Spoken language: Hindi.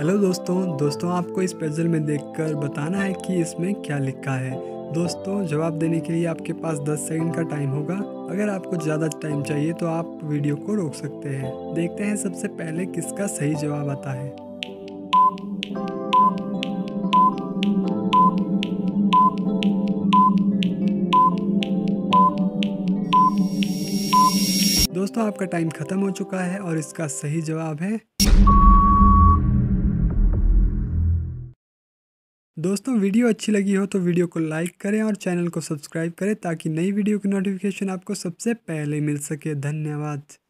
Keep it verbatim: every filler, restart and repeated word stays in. हेलो दोस्तों दोस्तों आपको इस पजल में देखकर बताना है कि इसमें क्या लिखा है। दोस्तों जवाब देने के लिए आपके पास दस सेकंड का टाइम होगा। अगर आपको ज़्यादा टाइम चाहिए तो आप वीडियो को रोक सकते हैं। देखते हैं सबसे पहले किसका सही जवाब आता है। दोस्तों आपका टाइम खत्म हो चुका है और इसका सही जवाब है। दोस्तों वीडियो अच्छी लगी हो तो वीडियो को लाइक करें और चैनल को सब्सक्राइब करें ताकि नई वीडियो की नोटिफिकेशन आपको सबसे पहले मिल सके। धन्यवाद।